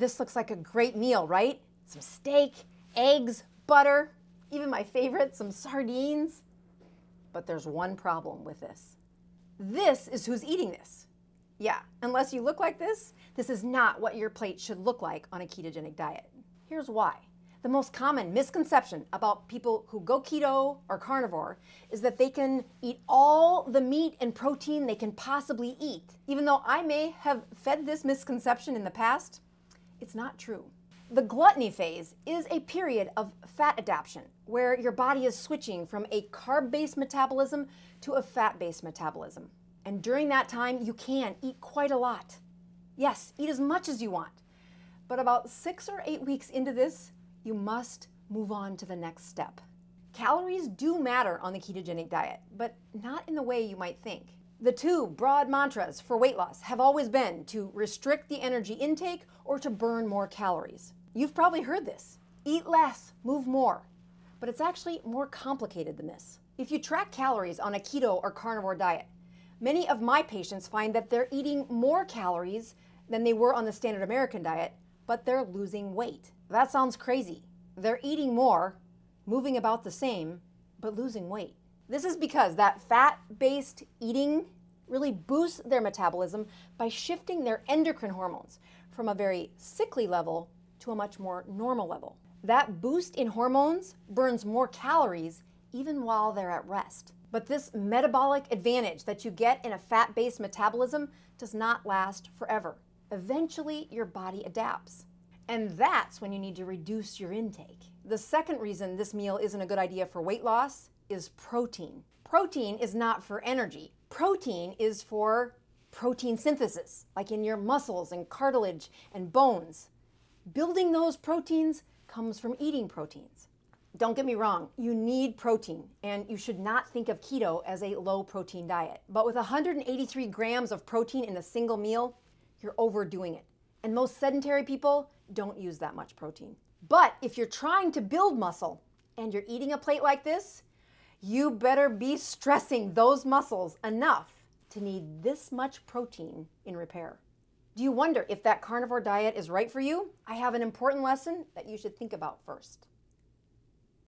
this looks like a great meal, right? Some steak, eggs, butter, even my favorite, some sardines. But there's one problem with this. This is who's eating this. Yeah, unless you look like this, this is not what your plate should look like on a ketogenic diet. Here's why. The most common misconception about people who go keto or carnivore is that they can eat all the meat and protein they can possibly eat. Even though I may have fed this misconception in the past, it's not true. The gluttony phase is a period of fat adaptation where your body is switching from a carb-based metabolism to a fat-based metabolism. And during that time, you can eat quite a lot. Yes, eat as much as you want. But about 6 or 8 weeks into this, you must move on to the next step. Calories do matter on the ketogenic diet, but not in the way you might think. The two broad mantras for weight loss have always been to restrict the energy intake or to burn more calories. You've probably heard this, eat less, move more, but it's actually more complicated than this. If you track calories on a keto or carnivore diet, many of my patients find that they're eating more calories than they were on the standard American diet, but they're losing weight. That sounds crazy. They're eating more, moving about the same, but losing weight. This is because that fat-based eating really boosts their metabolism by shifting their endocrine hormones from a very sickly level to a much more normal level. That boost in hormones burns more calories even while they're at rest. But this metabolic advantage that you get in a fat-based metabolism does not last forever. Eventually, your body adapts. And that's when you need to reduce your intake. The second reason this meal isn't a good idea for weight loss is protein. Protein is not for energy. Protein is for protein synthesis, like in your muscles and cartilage and bones. Building those proteins comes from eating proteins. Don't get me wrong, you need protein, and you should not think of keto as a low-protein diet. But with 183 grams of protein in a single meal, you're overdoing it. And most sedentary people don't use that much protein. But if you're trying to build muscle and you're eating a plate like this, you better be stressing those muscles enough to need this much protein in repair. Do you wonder if that carnivore diet is right for you? I have an important lesson that you should think about first.